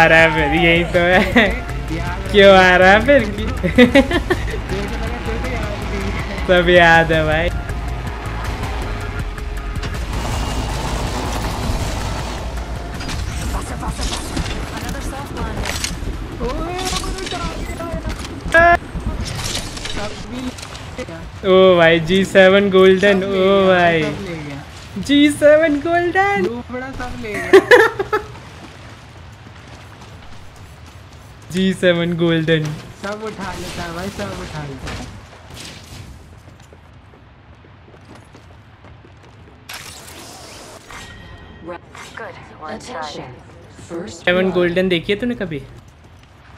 आरा फिर यही तो है, क्यों आ रहा फिर सब याद है भाई। ओ भाई G7 गोल्डन, ओ भाई G7 गोल्डन सब ले गया। G7 गोल्डन सब उठा लेता है भाई, सब उठा लेता है। G7 गोल्डन देखिए तूने कभी?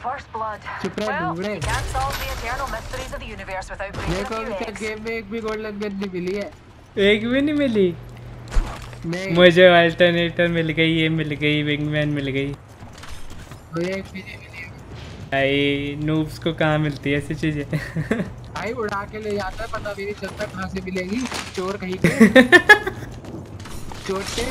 First blood. Well, we can't solve the eternal mysteries of the universe without breaking the units. देखो इस गेम में एक भी golden gun नहीं मिली है। एक भी नहीं मिली। नहीं। मुझे alternator मिल गई, ये मिल गई, wingman मिल गई। मुझे एक भी नहीं मिली। भाई noobs को कहाँ मिलती है ऐसी चीजें? भाई उड़ा के ले जाता है, पता भी नहीं चलता कहाँ से मिलेगी। चोर कहीं पे। चोर से।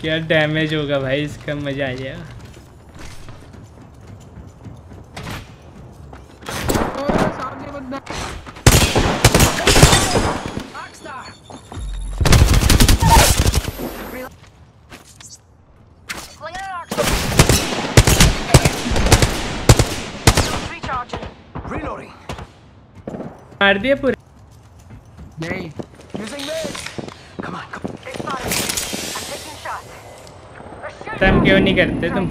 क्या डैमेज होगा भाई इसका, मजा आ जाएगा। मार दिया पूरा? नहीं। तुम क्यों नहीं करते तुम?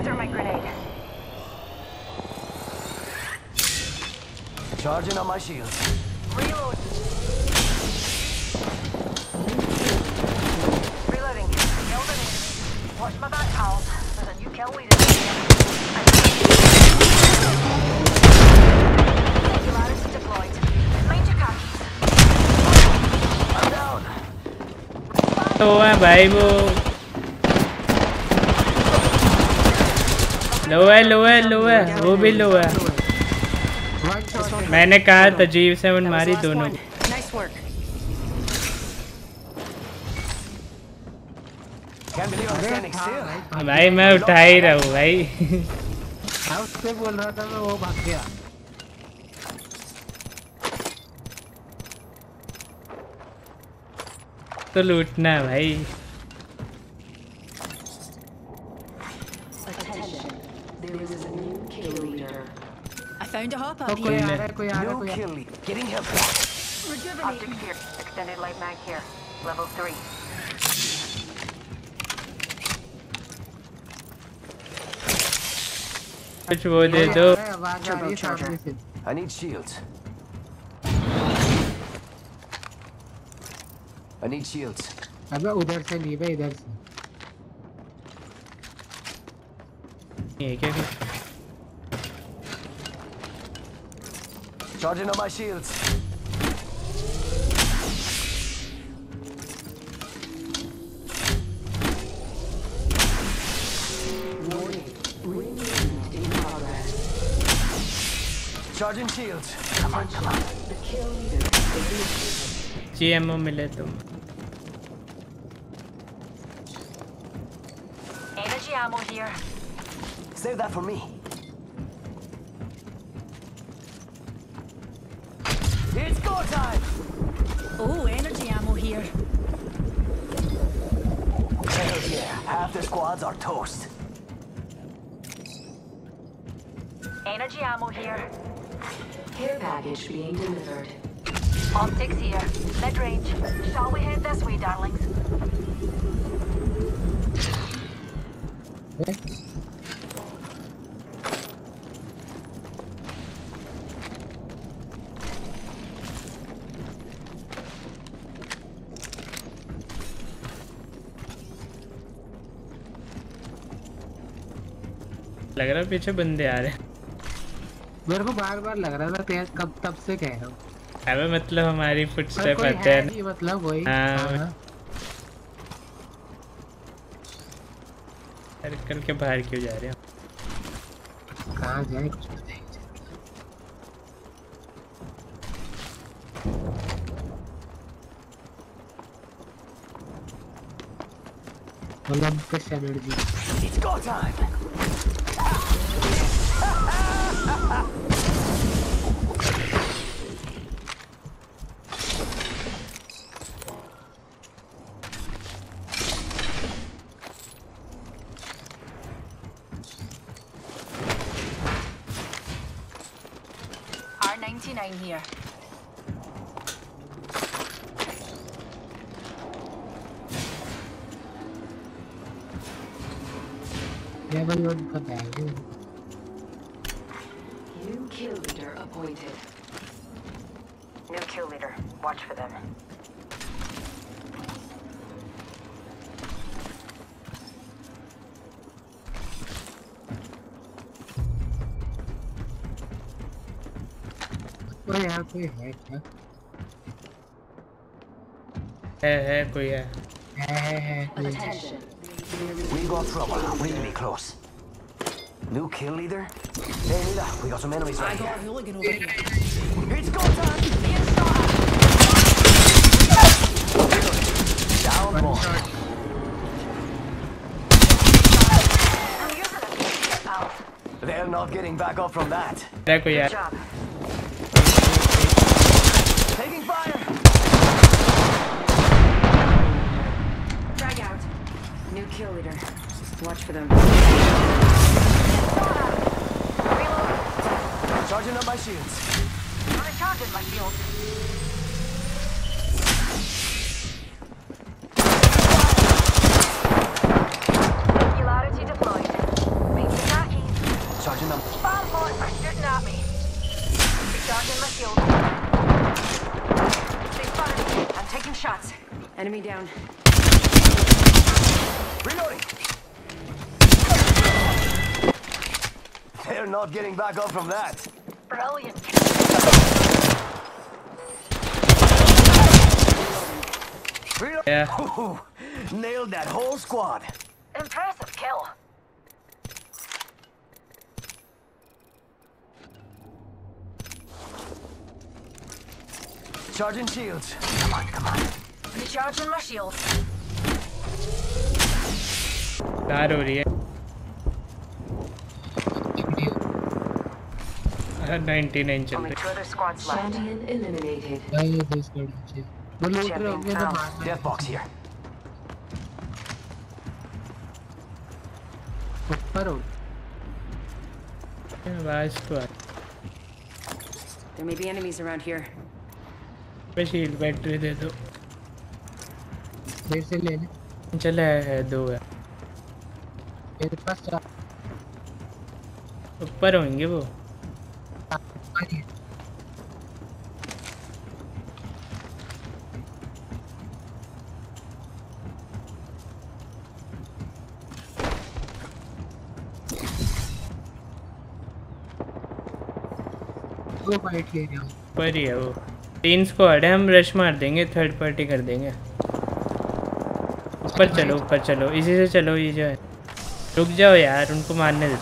तो भाई वो लो है, लो है, लो है, वो भी लो है। मैंने कहा था G7 मारी दोनों। भाई मैं उठा ही रहा हूँ भाई। उससे बोल रहा था मैं, वो भाग गया। तो लूटना है भाई। Found a hop up here. No killing. Getting help. Rejuvenating here. Extended light mag here. Level 3. Which वो दे दो. Turbo charger. I need shields. I need shields. अबे उधर से नहीं भाई, इधर से। ये क्या क्या? Charging on my shields. Charging shields. Come on, come on. The kill leader. GMO मिले तुम. Energy ammo here. Save that for me. It's go time. Oh, energy ammo here. Half the squads are toast. Energy ammo here. Care package being delivered. Optics here. Mid range. Shall we head this way, darlings? लग रहा है पीछे बंदे आ रहे हैं। मेरे को बार-बार लग रहा था तेज, कब तब से कह रहा हूँ। अबे मतलब हमारी फुटस्टेप आते हैं ना। मतलब वही। हाँ। सर्कल के बाहर क्यों जा रहे हैं? कहाँ जाएं? मतलब कैसे energy. It's go time. Here. Never would come back. New kill leader appointed. New kill leader. Watch for them. यहाँ कोई है क्या? है कोई है कोई है। We got trouble. Really close. New kill leader. Hey, Nida, we got some enemies right here. It's go time. Down more. They're not getting back up from that. There कोई है। Taking fire! Drag out. New kill leader. Watch for them. Reload. Charging up my shields. I'm recharging my shield. Elarity deployed. Make it not easy. Charging up. Bomb bullets are shooting at me. Recharging my shield. I'm taking shots. Enemy down. Reloading. They're not getting back up from that. Brilliant. Reloading. Yeah. Ooh, nailed that whole squad. Impressive kill. Charging shields. Come on, come on. Recharging my shields. Bad ODA. 99 only further squads left. Champion eliminated. Death box here. There may be enemies around here. Shield battery दे दो फिर से ले ले चले है दो है मेरे पास ऊपर होंगे वो फाइट ले रहा हूँ ऊपर ही है वो तीन स्क्वाड है हम रश मार देंगे थर्ड पार्टी कर देंगे ऊपर चलो इसी से चलो ये जो है रुक जाओ यार उनको मारने दो